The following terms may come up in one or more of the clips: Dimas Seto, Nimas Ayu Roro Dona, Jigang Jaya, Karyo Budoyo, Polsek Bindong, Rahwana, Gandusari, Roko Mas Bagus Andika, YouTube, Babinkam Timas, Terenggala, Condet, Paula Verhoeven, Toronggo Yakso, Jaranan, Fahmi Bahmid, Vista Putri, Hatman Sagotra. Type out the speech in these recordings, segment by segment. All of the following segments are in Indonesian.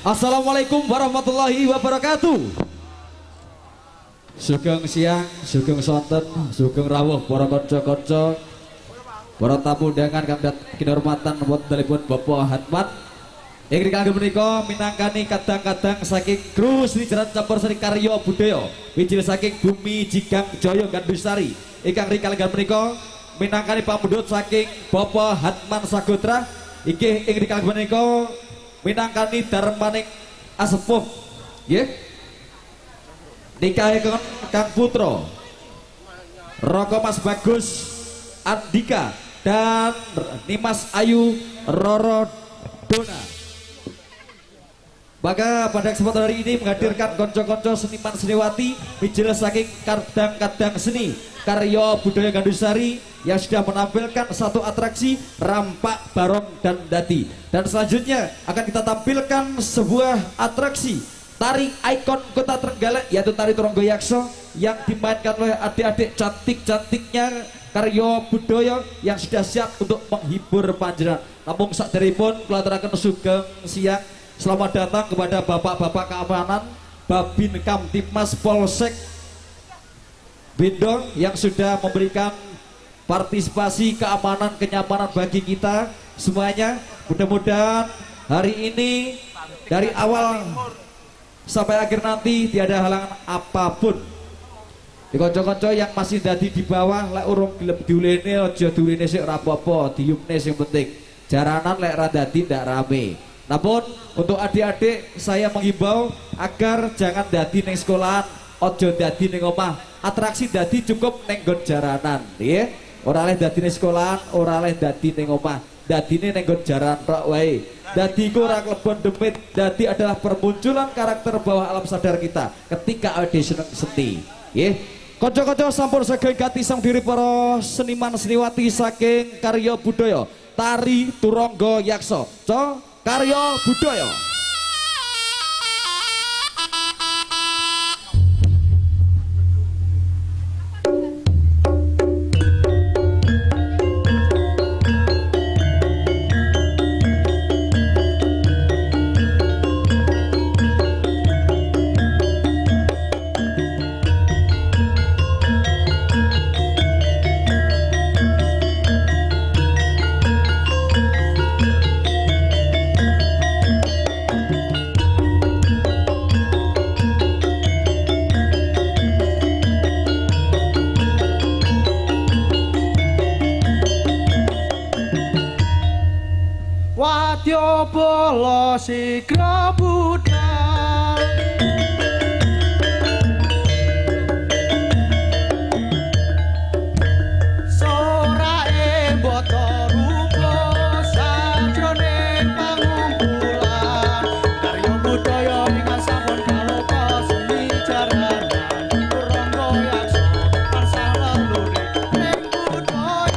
Assalamualaikum warahmatullahi wabarakatuh. Sugeng siang, sugeng sonten, sugeng rawuh para kanca-kanca, para tamu undangan kang kinurmatan wontenipun Bapak Hatmat. Ingkang kagem menika minangkani kadang-kadang saking kru Sri Jaran Campur Sri Karyo Budoyo, wijil saking bumi Jigang Jaya Gandusari. Ingkang rikala menika minangkani pambendhut saking Bapak Hatman Sagotra. Iki ingkang rikala menika minangkani darmaning asepuh, nggih. Nikahe Kang Putra Roko Mas Bagus Andika dan Nimas Ayu Roro Dona. Maka pada kesempatan hari ini menghadirkan konco-konco seniman seniwati mijil saking kadang-kadang seni Karyo Budoyo Gandusari yang sudah menampilkan satu atraksi rampak, barong, dan dadi. Dan selanjutnya akan kita tampilkan sebuah atraksi tari ikon kota Terenggala, yaitu tari Toronggo Yakso yang dimainkan oleh adik-adik cantik-cantiknya Karyo Budoyo yang sudah siap untuk menghibur panjenengan. Namun saderipun kula aturaken sugeng siang, selamat datang kepada bapak-bapak keamanan Babinkam Timas Polsek Bindong yang sudah memberikan partisipasi keamanan kenyamanan bagi kita semuanya. Mudah-mudahan hari ini dari awal sampai akhir nanti tiada halangan apapun. Kanca-kanca yang masih dadi di bawah lek urung gelem diulene aja diulene sik ora apa-apa, diumne sing penting. Jaranan lek ra dadi ndak rame. Namun untuk adik-adik saya menghimbau agar jangan dadi ning sekolahan, aja dadi ning omah. Atraksi dadi cukup ning nggon jaranan, nggih. Ora leh dadi ning sekolahan, ora leh dadi ning omah. Dadine ning nggon jaran tok wae. Dadi iku ora klebon demit, dadi adalah permunculan karakter bawah alam sadar kita ketika ade seneng seni. Nggih. Kanca-kanca sampun saged gatisang diri para seniman seniwati saking Karyo Budoyo, tari Toronggo Yakso. Co Karyo Budoyo. Si krabudal sorae boto rupo sajroning pangumpulan Karyo Budoyo ingkang sampun kaloka seni jaranan Toronggo Yakso tansah luring ing budaya.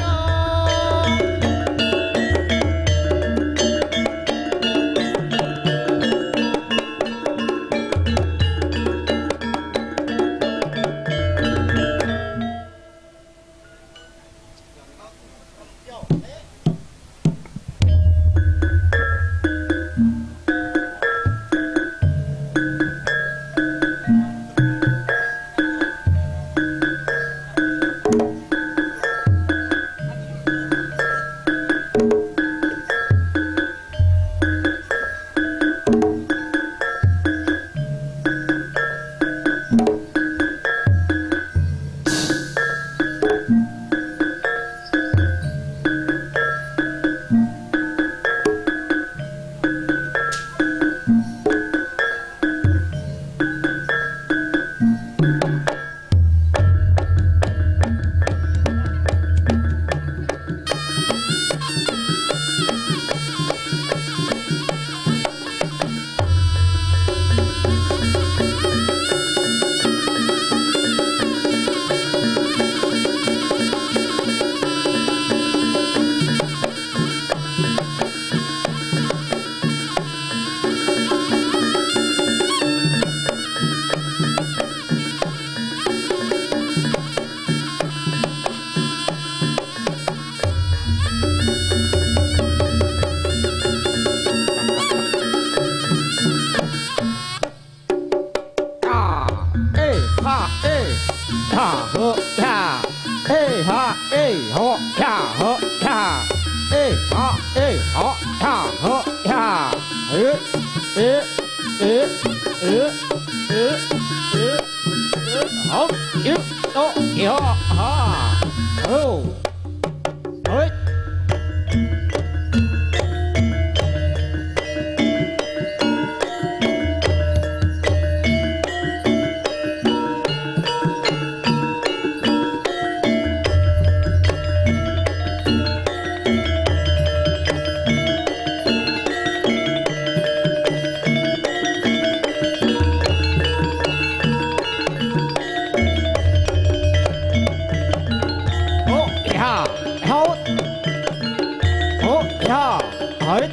Hait,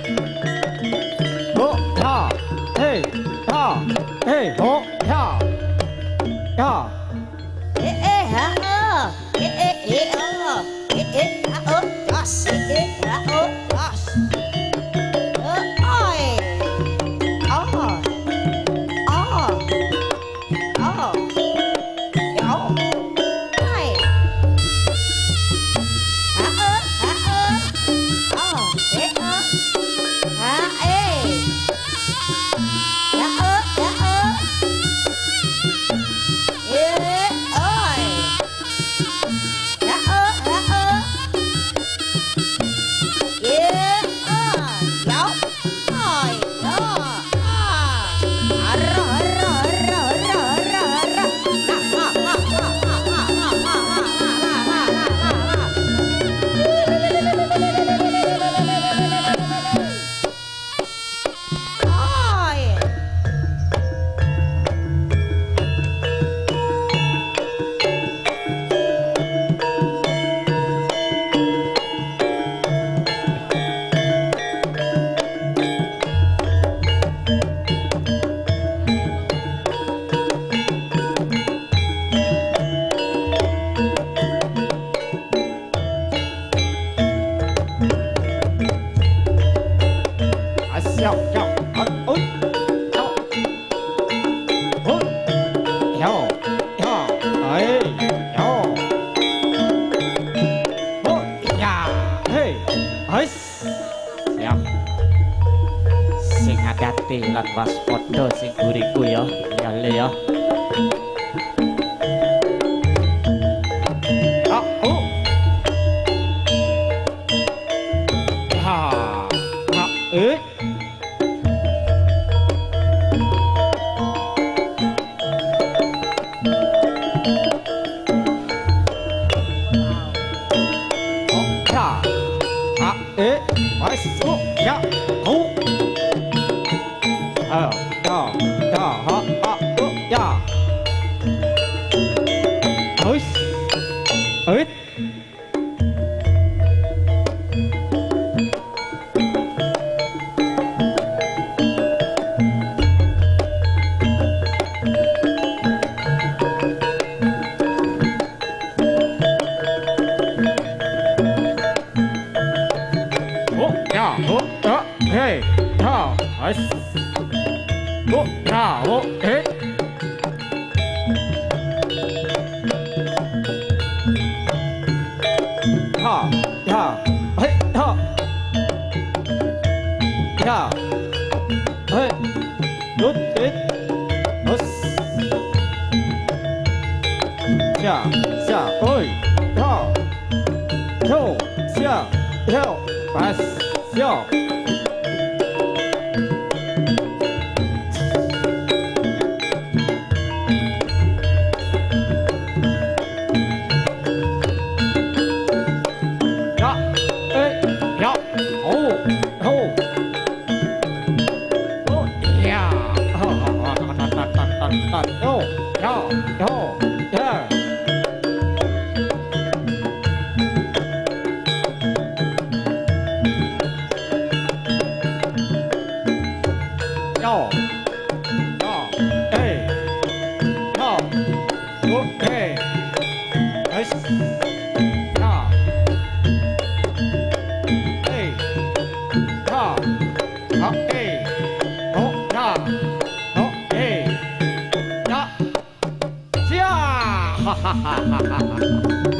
ho, ha, hey, ho, ha, ha, ha, oh, oh, oh, tas, oh, tas, oi, oh, oh, oh, oh, hai, oh, oh.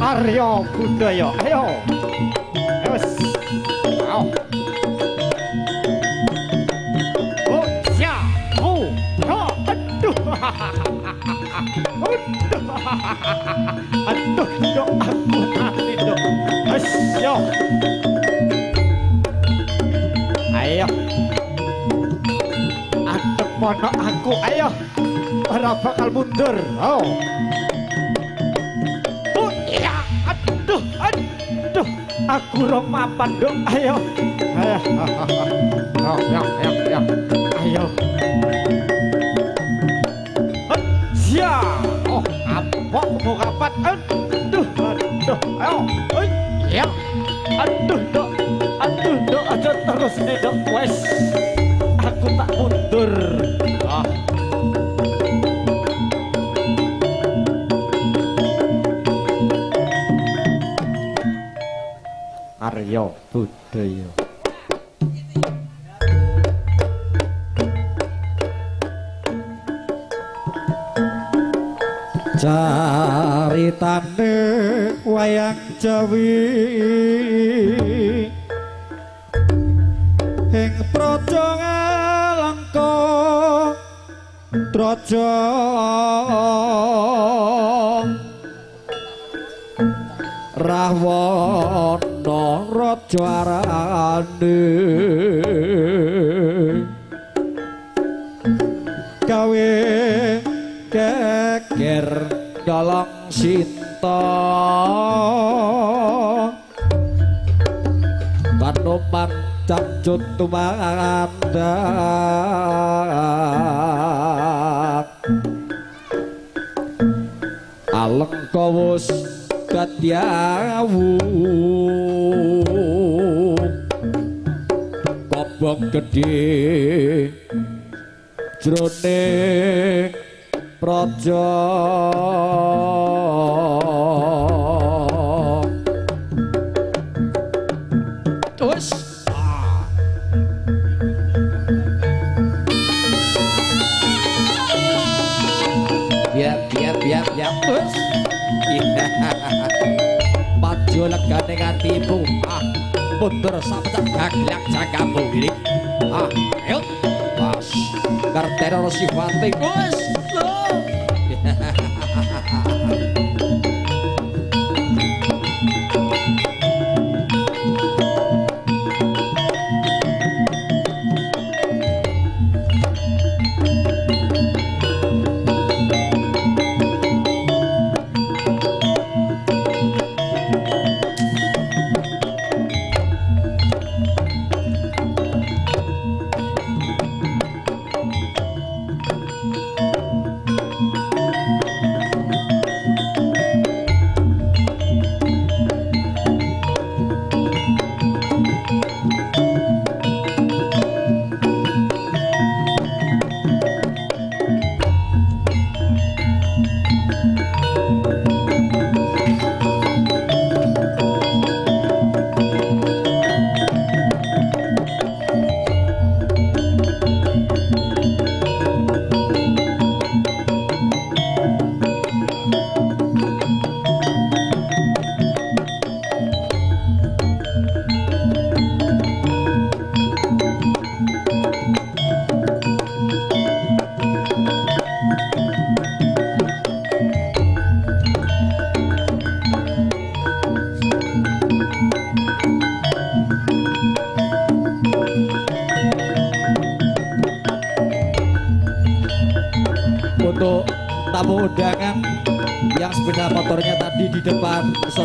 Karyo Budoyo, ayo, terus, mau, oh ya, oh, aduh, aduh, yo, aku mati dong, ayo, ayo, adek pono aku, ayo, ora bakal mundur, oh. Aku romapan dong, ayo, ayo, ayo, ayo, ayo, ya, oh, apa mau kapan? Aduh, aduh, ayo, ya, aduh, do, aduh, do, aduh, terus nedok wes, aku tak mundur. Ah. Karyo Budoyo. Caritane wayang Jawi ing praja Ngalengka Draja Rahwana raja arane gawe geger dalang cinta Panoman capcut tumandak Alengka wis dadi awu Kobong gedhe jroning praja legane atimu ah mundur sapecak gaglak jaga bulik ah ayo pas kertero sifate wis lho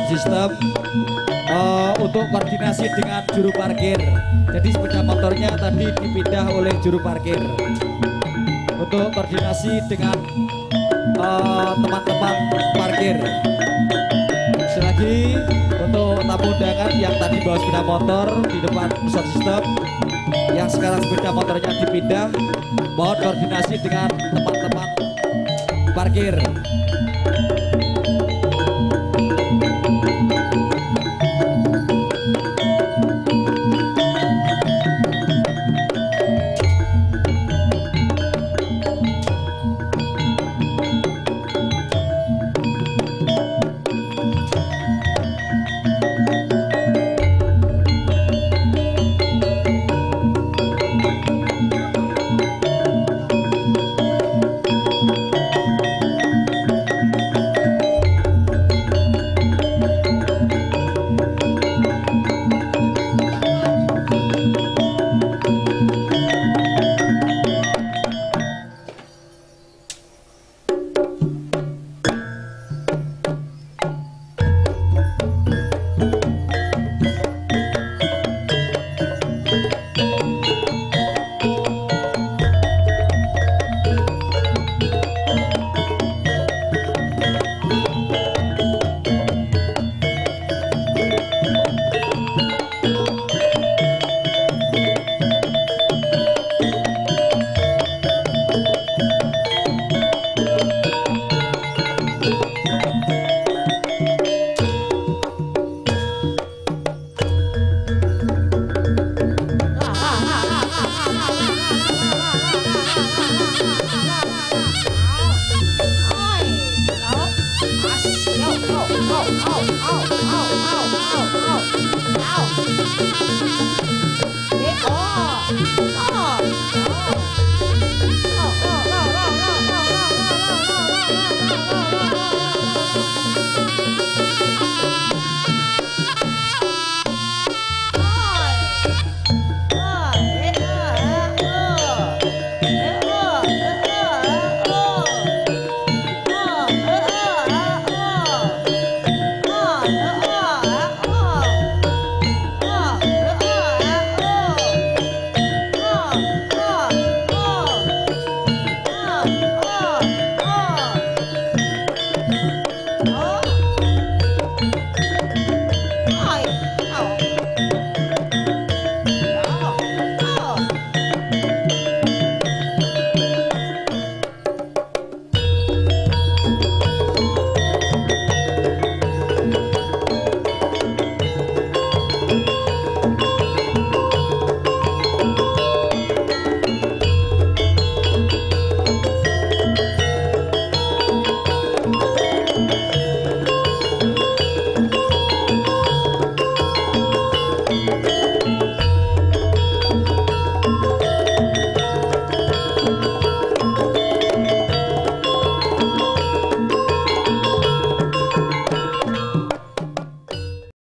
sistem untuk koordinasi dengan juru parkir. Jadi sepeda motornya tadi dipindah oleh juru parkir untuk koordinasi dengan teman-teman parkir. Selagi untuk tamu undangan yang tadi bawa sepeda motor di depan sound system, yang sekarang sepeda motornya dipindah, mohon koordinasi dengan teman-teman parkir. Beko.